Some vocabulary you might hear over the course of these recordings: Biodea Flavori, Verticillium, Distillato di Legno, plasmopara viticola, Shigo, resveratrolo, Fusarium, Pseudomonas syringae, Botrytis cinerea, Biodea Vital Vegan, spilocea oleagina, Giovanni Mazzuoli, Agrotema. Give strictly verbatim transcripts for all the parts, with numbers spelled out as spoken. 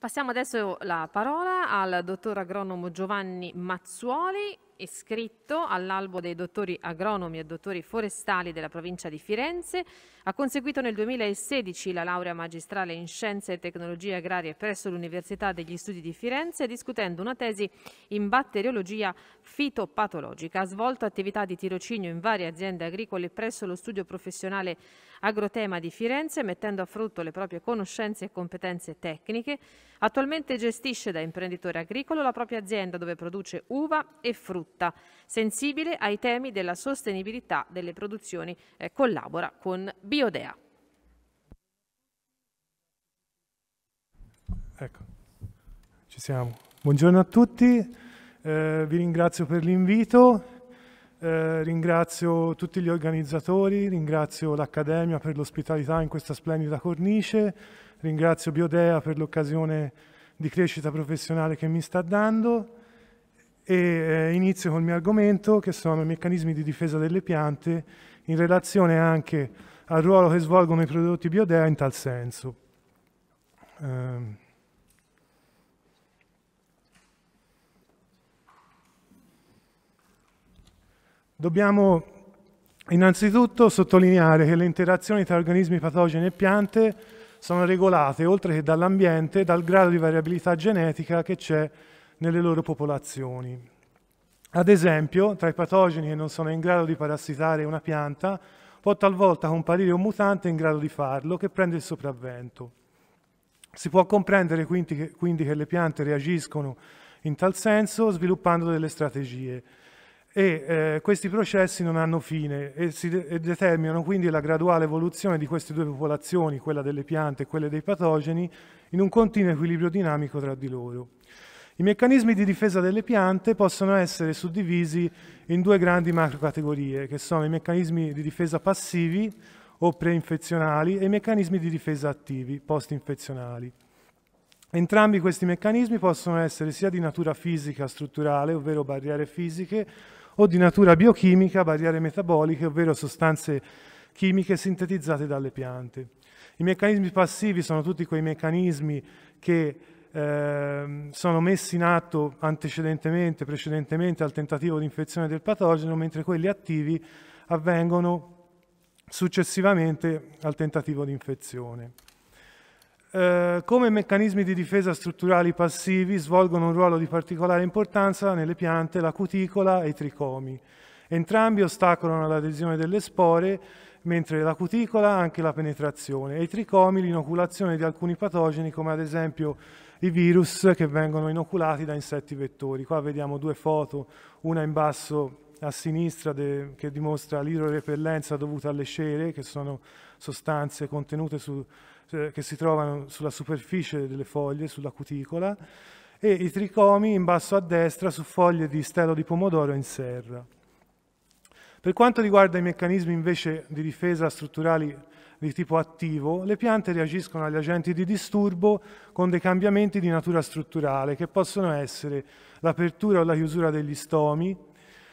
Passiamo adesso la parola al dottor agronomo Giovanni Mazzuoli, iscritto all'albo dei dottori agronomi e dottori forestali della provincia di Firenze. Ha conseguito nel duemilasedici la laurea magistrale in scienze e tecnologie agrarie presso l'Università degli Studi di Firenze, discutendo una tesi in batteriologia fitopatologica. Ha svolto attività di tirocinio in varie aziende agricole presso lo studio professionale Agrotema di Firenze, mettendo a frutto le proprie conoscenze e competenze tecniche. Attualmente gestisce da imprenditore agricolo la propria azienda dove produce uva e frutta, sensibile ai temi della sostenibilità delle produzioni, eh, collabora con Biodea. Ecco, ci siamo. Buongiorno a tutti, eh, vi ringrazio per l'invito, eh, ringrazio tutti gli organizzatori, ringrazio l'Accademia per l'ospitalità in questa splendida cornice, ringrazio Biodea per l'occasione di crescita professionale che mi sta dando. E inizio col mio argomento, che sono i meccanismi di difesa delle piante in relazione anche al ruolo che svolgono i prodotti Biodea in tal senso. Ehm. Dobbiamo innanzitutto sottolineare che le interazioni tra organismi patogeni e piante sono regolate, oltre che dall'ambiente, dal grado di variabilità genetica che c'è nelle loro popolazioni. Ad esempio, tra i patogeni che non sono in grado di parassitare una pianta, può talvolta comparire un mutante in grado di farlo, che prende il sopravvento. Si può comprendere quindi che, quindi che le piante reagiscono in tal senso, sviluppando delle strategie. E eh, questi processi non hanno fine e, si de- e determinano quindi la graduale evoluzione di queste due popolazioni, quella delle piante e quella dei patogeni, in un continuo equilibrio dinamico tra di loro. I meccanismi di difesa delle piante possono essere suddivisi in due grandi macrocategorie, che sono i meccanismi di difesa passivi o preinfezionali e i meccanismi di difesa attivi, postinfezionali. Entrambi questi meccanismi possono essere sia di natura fisica strutturale, ovvero barriere fisiche, o di natura biochimica, barriere metaboliche, ovvero sostanze chimiche sintetizzate dalle piante. I meccanismi passivi sono tutti quei meccanismi che Eh, sono messi in atto antecedentemente, precedentemente al tentativo di infezione del patogeno, mentre quelli attivi avvengono successivamente al tentativo di infezione. Eh, come meccanismi di difesa strutturali passivi svolgono un ruolo di particolare importanza nelle piante la cuticola e i tricomi. Entrambi ostacolano l'adesione delle spore, mentre la cuticola anche la penetrazione, e i tricomi l'inoculazione di alcuni patogeni, come ad esempio i virus che vengono inoculati da insetti vettori. Qua vediamo due foto, una in basso a sinistra de, che dimostra l'irorepellenza dovuta alle cere, che sono sostanze contenute su, eh, che si trovano sulla superficie delle foglie, sulla cuticola, e i tricomi in basso a destra su foglie di stelo di pomodoro in serra. Per quanto riguarda i meccanismi invece di difesa strutturali di tipo attivo, le piante reagiscono agli agenti di disturbo con dei cambiamenti di natura strutturale, che possono essere l'apertura o la chiusura degli stomi,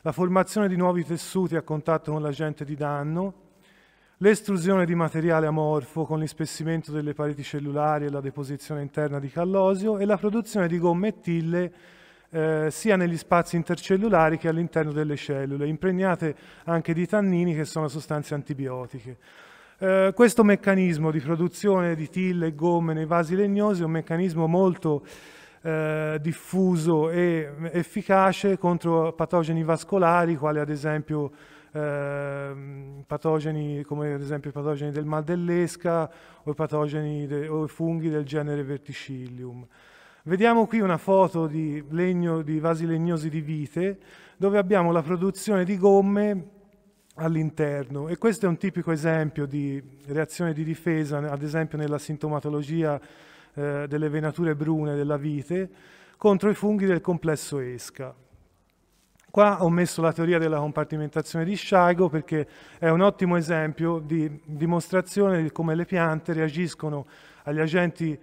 la formazione di nuovi tessuti a contatto con l'agente di danno, l'estrusione di materiale amorfo con l'ispessimento delle pareti cellulari e la deposizione interna di callosio, e la produzione di gomme e tille Eh, sia negli spazi intercellulari che all'interno delle cellule, impregnate anche di tannini, che sono sostanze antibiotiche. Eh, questo meccanismo di produzione di tille e gomme nei vasi legnosi è un meccanismo molto eh, diffuso e efficace contro patogeni vascolari, quali ad esempio eh, patogeni come ad esempio i patogeni del mal dell'esca o i patogeni de, o i funghi del genere Verticillium. Vediamo qui una foto di, legno, di vasi legnosi di vite, dove abbiamo la produzione di gomme all'interno, e questo è un tipico esempio di reazione di difesa, ad esempio nella sintomatologia eh, delle venature brune della vite, contro i funghi del complesso esca. Qua ho messo la teoria della compartimentazione di Shigo, perché è un ottimo esempio di dimostrazione di come le piante reagiscono agli agenti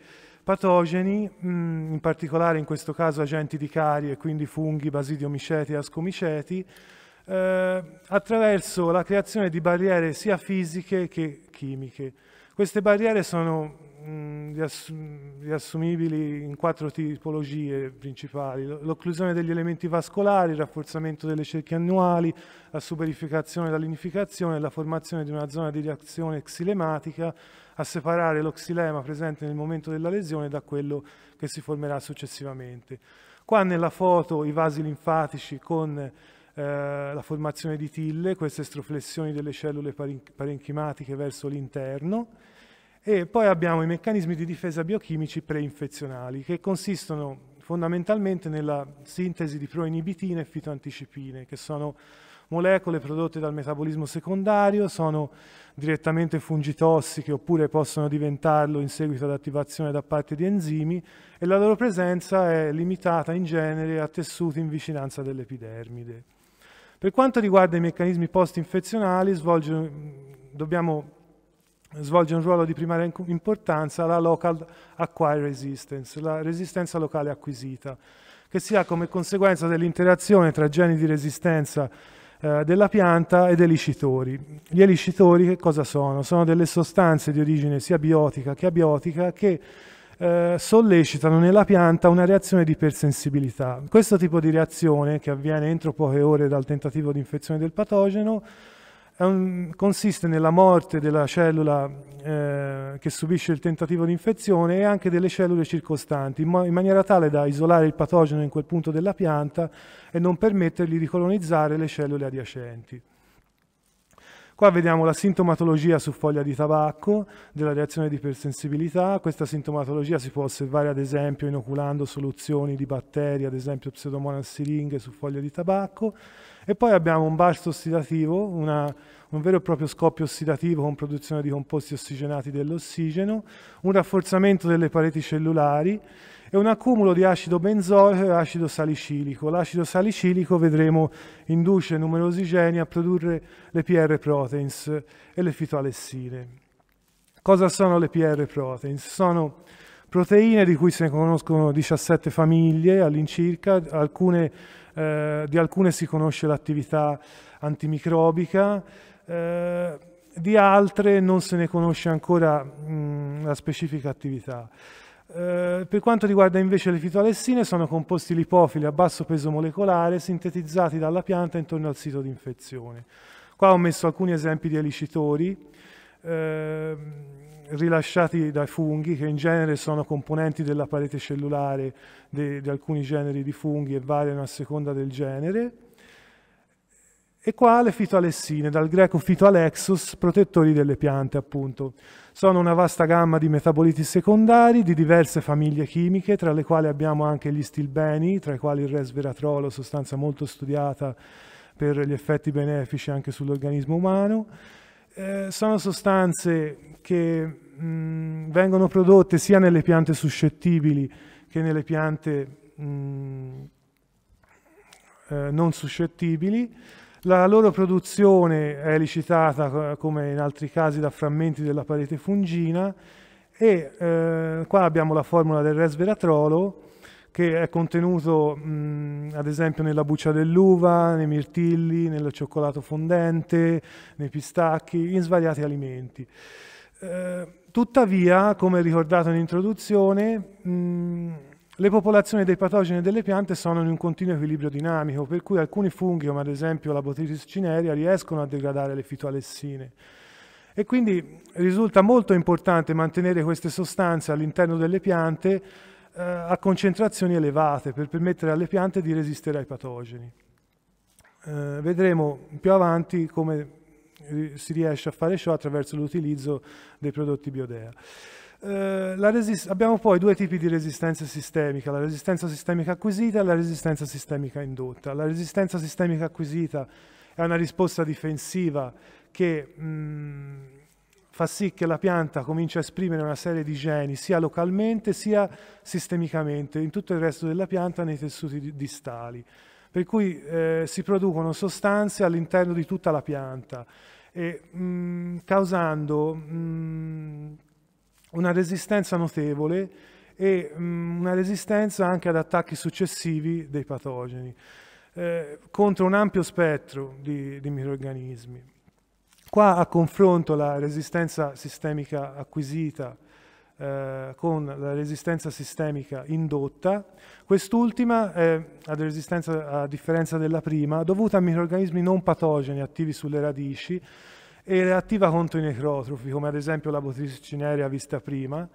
patogeni, in particolare in questo caso agenti di carie, quindi funghi, basidiomiceti e ascomiceti, eh, attraverso la creazione di barriere sia fisiche che chimiche. Queste barriere sono mh, riass riassumibili in quattro tipologie principali: l'occlusione degli elementi vascolari, il rafforzamento delle cerchie annuali, la suberificazione e la linificazione, la formazione di una zona di reazione xilematica a separare lo xilema presente nel momento della lesione da quello che si formerà successivamente. Qua nella foto i vasi linfatici con Eh, la formazione di tille, queste estroflessioni delle cellule parenchimatiche verso l'interno, e poi abbiamo i meccanismi di difesa biochimici preinfezionali, che consistono fondamentalmente nella sintesi di proinibitine e fitoanticipine, che sono molecole prodotte dal metabolismo secondario, sono direttamente fungitossiche oppure possono diventarlo in seguito ad attivazione da parte di enzimi, e la loro presenza è limitata in genere a tessuti in vicinanza dell'epidermide. Per quanto riguarda i meccanismi post-infezionali, svolge, dobbiamo svolgere un ruolo di primaria importanza la local acquired resistance, la resistenza locale acquisita, che si ha come conseguenza dell'interazione tra geni di resistenza eh, della pianta ed elicitori. Gli elicitori che cosa sono? Sono delle sostanze di origine sia biotica che abiotica che Eh, sollecitano nella pianta una reazione di ipersensibilità. Questo tipo di reazione, che avviene entro poche ore dal tentativo di infezione del patogeno, un, consiste nella morte della cellula eh, che subisce il tentativo di infezione e anche delle cellule circostanti, in, in maniera tale da isolare il patogeno in quel punto della pianta e non permettergli di colonizzare le cellule adiacenti. Qua vediamo la sintomatologia su foglia di tabacco della reazione di ipersensibilità. Questa sintomatologia si può osservare ad esempio inoculando soluzioni di batteri, ad esempio Pseudomonas syringae su foglia di tabacco. E poi abbiamo un burst ossidativo, una, un vero e proprio scoppio ossidativo con produzione di composti ossigenati dell'ossigeno, un rafforzamento delle pareti cellulari e un accumulo di acido benzoico e acido salicilico. L'acido salicilico, vedremo, induce numerosi geni a produrre le P R proteins e le fitoalessine. Cosa sono le P R proteins? Sono proteine di cui se ne conoscono diciassette famiglie all'incirca, alcune, eh, di alcune si conosce l'attività antimicrobica, eh, di altre non se ne conosce ancora mh, la specifica attività. Eh, per quanto riguarda invece le fitoalessine, sono composti lipofili a basso peso molecolare sintetizzati dalla pianta intorno al sito di infezione. Qua ho messo alcuni esempi di elicitori eh, rilasciati dai funghi, che in genere sono componenti della parete cellulare di, di alcuni generi di funghi e variano a seconda del genere. E qua le fitoalessine, dal greco fitoalexus, protettori delle piante appunto. Sono una vasta gamma di metaboliti secondari di diverse famiglie chimiche, tra le quali abbiamo anche gli stilbeni, tra i quali il resveratrolo, sostanza molto studiata per gli effetti benefici anche sull'organismo umano. Eh, sono sostanze che mh, vengono prodotte sia nelle piante suscettibili che nelle piante mh, eh, non suscettibili. La loro produzione è elicitata, come in altri casi, da frammenti della parete fungina, e eh, qua abbiamo la formula del resveratrolo, che è contenuto mh, ad esempio nella buccia dell'uva, nei mirtilli, nel cioccolato fondente, nei pistacchi, in svariati alimenti. Eh, tuttavia, come ricordato in introduzione, mh, le popolazioni dei patogeni delle piante sono in un continuo equilibrio dinamico, per cui alcuni funghi, come ad esempio la Botrytis cinerea, riescono a degradare le fitoalessine. E quindi risulta molto importante mantenere queste sostanze all'interno delle piante a concentrazioni elevate per permettere alle piante di resistere ai patogeni. Eh, vedremo più avanti come si riesce a fare ciò attraverso l'utilizzo dei prodotti Biodea. Eh, la abbiamo poi due tipi di resistenza sistemica: la resistenza sistemica acquisita e la resistenza sistemica indotta. La resistenza sistemica acquisita è una risposta difensiva che mh, fa sì che la pianta comincia a esprimere una serie di geni sia localmente sia sistemicamente in tutto il resto della pianta, nei tessuti distali, per cui eh, si producono sostanze all'interno di tutta la pianta e mh, causando mh, una resistenza notevole e mh, una resistenza anche ad attacchi successivi dei patogeni eh, contro un ampio spettro di, di microrganismi. Qua a confronto la resistenza sistemica acquisita eh, con la resistenza sistemica indotta. Quest'ultima è ad resistenza, a differenza della prima, dovuta a microrganismi non patogeni attivi sulle radici e reattiva contro i necrotrofi, come ad esempio la Botrytis cinerea vista prima,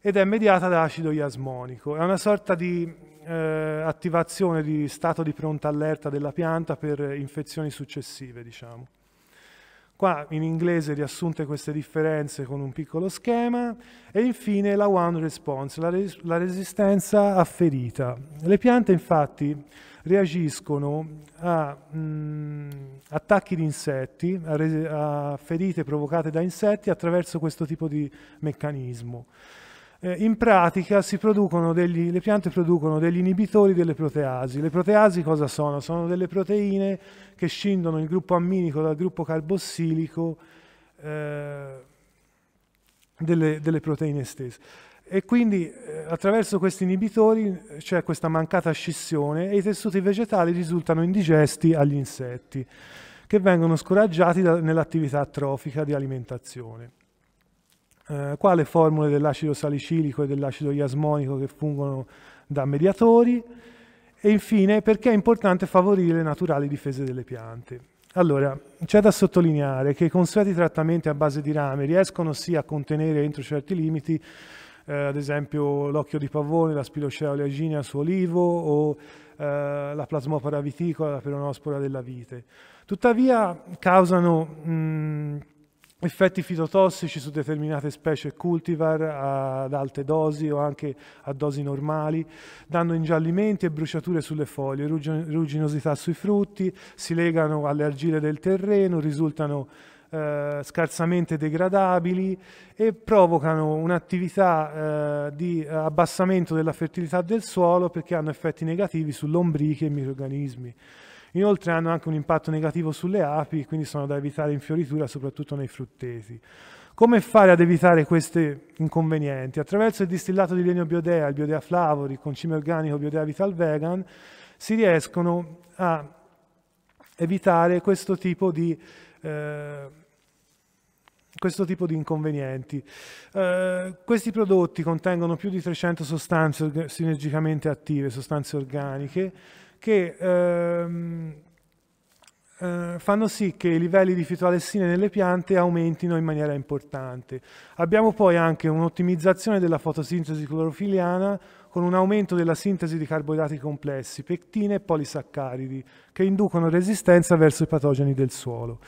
ed è mediata da acido iasmonico. È una sorta di eh, attivazione di stato di pronta allerta della pianta per infezioni successive, diciamo. Qua in inglese riassunte queste differenze con un piccolo schema. E infine la wound response, la, res la resistenza afferita. Le piante infatti reagiscono a mh, attacchi di insetti, a, a ferite provocate da insetti attraverso questo tipo di meccanismo. Eh, in pratica si producono degli, le piante producono degli inibitori delle proteasi. Le proteasi cosa sono? Sono delle proteine che scindono il gruppo amminico dal gruppo carbossilico eh, delle, delle proteine stesse. E quindi eh, attraverso questi inibitori c'è cioè questa mancata scissione e i tessuti vegetali risultano indigesti agli insetti, che vengono scoraggiati nell'attività trofica di alimentazione. Eh, qua le formule dell'acido salicilico e dell'acido iasmonico che fungono da mediatori, e infine perché è importante favorire le naturali difese delle piante. Allora, c'è da sottolineare che i consueti trattamenti a base di rame riescono sì a contenere entro certi limiti, eh, ad esempio l'occhio di pavone, la spilocea oleagina su olivo o eh, la plasmopara viticola, la peronospora della vite. Tuttavia causano... Mh, effetti fitotossici su determinate specie cultivar ad alte dosi o anche a dosi normali, danno ingiallimenti e bruciature sulle foglie, rugginosità sui frutti, si legano alle argille del terreno, risultano eh, scarsamente degradabili e provocano un'attività eh, di abbassamento della fertilità del suolo perché hanno effetti negativi su lombriche e microrganismi. Inoltre hanno anche un impatto negativo sulle api, quindi sono da evitare in fioritura, soprattutto nei frutteti. Come fare ad evitare questi inconvenienti? Attraverso il distillato di legno Biodea, il Biodea Flavori, con concime organico Biodea Vital Vegan, si riescono a evitare questo tipo di, eh, questo tipo di inconvenienti. Eh, questi prodotti contengono più di trecento sostanze sinergicamente attive, sostanze organiche, che ehm, eh, fanno sì che i livelli di fitoalessine nelle piante aumentino in maniera importante. Abbiamo poi anche un'ottimizzazione della fotosintesi clorofiliana con un aumento della sintesi di carboidrati complessi, pettine e polisaccaridi, che inducono resistenza verso i patogeni del suolo.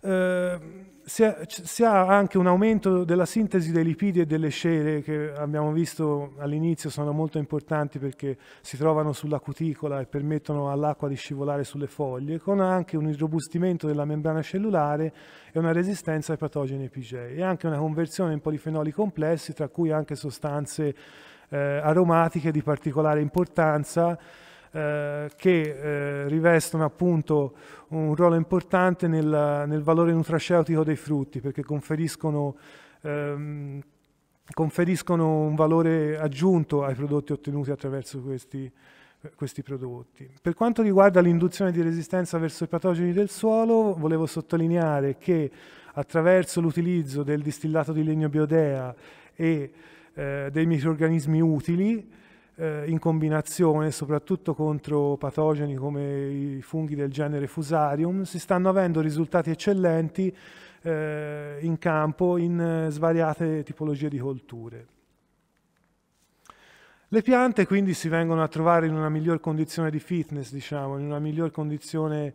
Eh, si, è, si ha anche un aumento della sintesi dei lipidi e delle cere che abbiamo visto all'inizio, sono molto importanti perché si trovano sulla cuticola e permettono all'acqua di scivolare sulle foglie, con anche un irrobustimento della membrana cellulare e una resistenza ai patogeni epigei e anche una conversione in polifenoli complessi, tra cui anche sostanze eh, aromatiche di particolare importanza Eh, che eh, rivestono appunto un ruolo importante nel, nel valore nutraceutico dei frutti, perché conferiscono, ehm, conferiscono un valore aggiunto ai prodotti ottenuti attraverso questi, questi prodotti. Per quanto riguarda l'induzione di resistenza verso i patogeni del suolo, volevo sottolineare che attraverso l'utilizzo del distillato di legno Biodea e eh, dei microrganismi utili, in combinazione soprattutto contro patogeni come i funghi del genere Fusarium, si stanno avendo risultati eccellenti eh, in campo in svariate tipologie di colture. Le piante quindi si vengono a trovare in una miglior condizione di fitness, diciamo, in una miglior condizione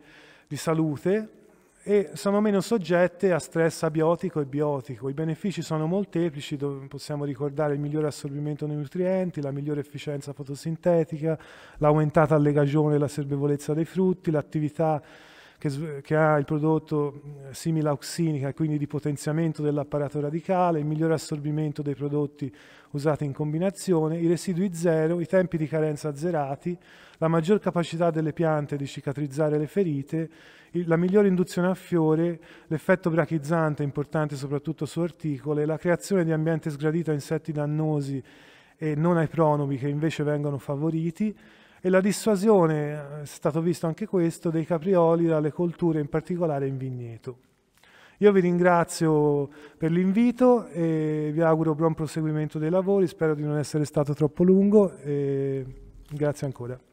di salute e sono meno soggette a stress abiotico e biotico. I benefici sono molteplici, possiamo ricordare il migliore assorbimento dei nutrienti, la migliore efficienza fotosintetica, l'aumentata allegagione e la serbevolezza dei frutti, l'attività che, che ha il prodotto similauxinica, quindi di potenziamento dell'apparato radicale, il migliore assorbimento dei prodotti usati in combinazione, i residui zero, i tempi di carenza azzerati, la maggior capacità delle piante di cicatrizzare le ferite, la migliore induzione a fiore, l'effetto brachizzante importante soprattutto su orticole, la creazione di ambiente sgradito a insetti dannosi e non ai pronobi che invece vengono favoriti e la dissuasione, è stato visto anche questo, dei caprioli dalle colture in particolare in vigneto. Io vi ringrazio per l'invito e vi auguro buon proseguimento dei lavori, spero di non essere stato troppo lungo e grazie ancora.